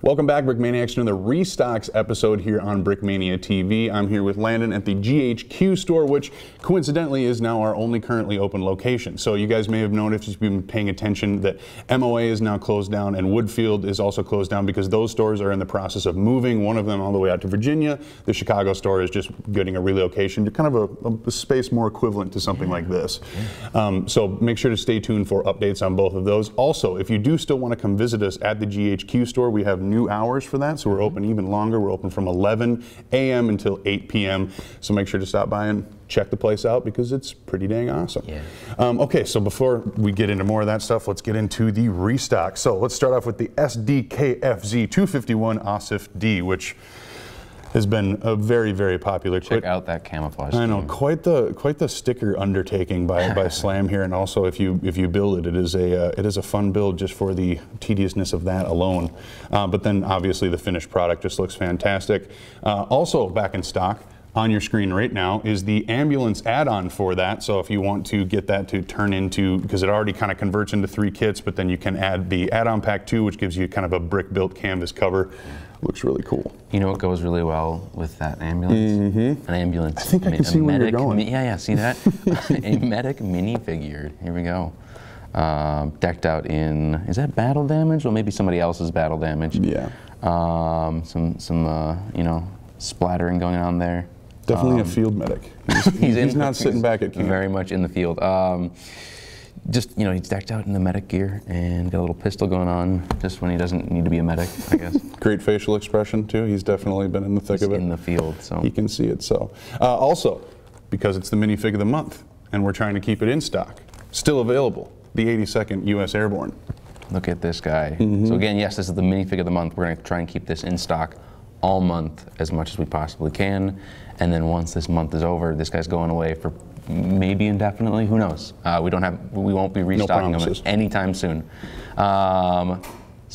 Welcome back, Brickmaniacs, to another Restocks episode here on Brickmania TV. I'm here with Landon at the GHQ store, which coincidentally is now our only currently open location. So you guys may have known, if you've been paying attention, that MOA is now closed down and Woodfield is also closed down because those stores are in the process of moving, one of them all the way out to Virginia. The Chicago store is just getting a relocation to kind of a space more equivalent to something like this. So make sure to stay tuned for updates on both of those. Also, if you do still want to come visit us at the GHQ store, we have new hours for that, so we're open even longer. We're open from 11 a.m. until 8 p.m. So make sure to stop by and check the place out because it's pretty dang awesome. Yeah. Okay, so before we get into more of that stuff, let's get into the restock. So let's start off with the SDKFZ 251 Ausf. D, which has been a very, very popular. Check out that camouflage. I know, quite the sticker undertaking by Slam here, and also if you build it, it is a fun build just for the tediousness of that alone. But then obviously the finished product just looks fantastic. Also back in stock on your screen right now is the ambulance add-on for that. So if you want to get that to turn into, because it already kind of converts into 3 kits, but then you can add the add-on pack 2, which gives you kind of a brick-built canvas cover. Looks really cool. You know what goes really well with that ambulance? Mm-hmm. An ambulance. I think I can see where you're going. Yeah, see that? A medic minifigure. Here we go. Decked out in, is that battle damage? Or maybe somebody else's battle damage. Yeah. Some you know, splattering going on there. Definitely a field medic. He's sitting back at camp. Very much in the field. Just, you know, he's decked out in the medic gear and got a little pistol going on just when he doesn't need to be a medic, I guess. Great facial expression, too. He's definitely been in the thick of it. He's in the field, so. He can see it, so. Also, because it's the minifig of the month and we're trying to keep it in stock, still available, the 82nd US Airborne. Look at this guy. Mm-hmm. So again, yes, this is the minifig of the month. We're going to try and keep this in stock all month as much as we possibly can. And then once this month is over, this guy's going away for maybe indefinitely, who knows? We won't be restocking them anytime soon. So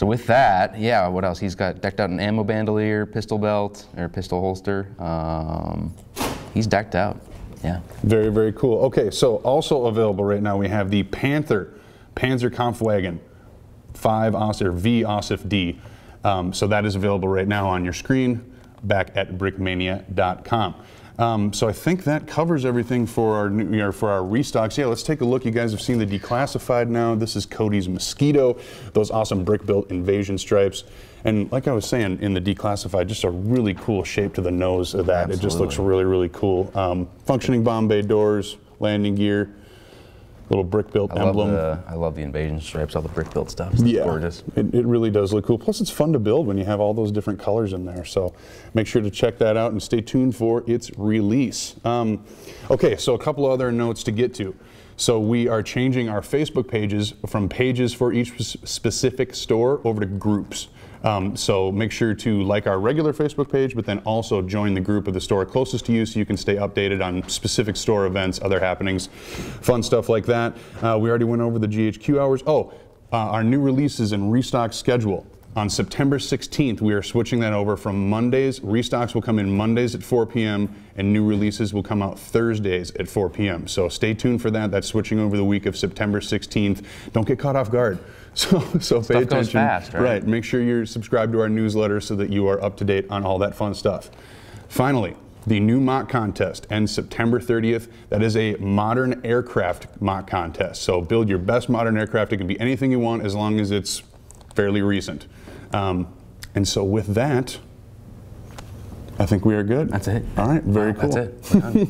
with that, yeah, what else? He's got decked out an ammo bandolier, pistol belt, or pistol holster. He's decked out, yeah. Very, very cool. Okay, so also available right now, we have the Panther Panzerkampfwagen V Ausf. D. So that is available right now on your screen back at brickmania.com. So I think that covers everything for our restocks. Yeah, let's take a look. You guys have seen the declassified now. This is Cody's Mosquito, those awesome brick-built invasion stripes. And like I was saying, in the declassified, just a really cool shape to the nose of that. Absolutely. It just looks really, really cool. Functioning bomb bay doors, landing gear. Little brick-built emblem. I love the invasion stripes, all the brick-built stuff. It's gorgeous. It really does look cool. Plus, it's fun to build when you have all those different colors in there. So make sure to check that out and stay tuned for its release. Okay, so a couple other notes to get to. So we are changing our Facebook pages from pages for each specific store over to groups. So make sure to like our regular Facebook page, but then also join the group of the store closest to you so you can stay updated on specific store events, other happenings, fun stuff like that. We already went over the GHQ hours. Our new releases and restock schedule. On September 16th, we are switching that over from Mondays. Restocks will come in Mondays at 4 p.m. and new releases will come out Thursdays at 4 p.m. So stay tuned for that. That's switching over the week of September 16th. Don't get caught off guard. So pay attention. Stuff goes fast, right? Right. Make sure you're subscribed to our newsletter so that you are up to date on all that fun stuff. Finally, the new MOC contest ends September 30th. That is a modern aircraft MOC contest. So build your best modern aircraft. It can be anything you want as long as it's fairly recent. And so with that, I think we are good. That's it. All right, very cool. That's it. We're done.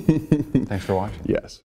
Thanks for watching. Yes.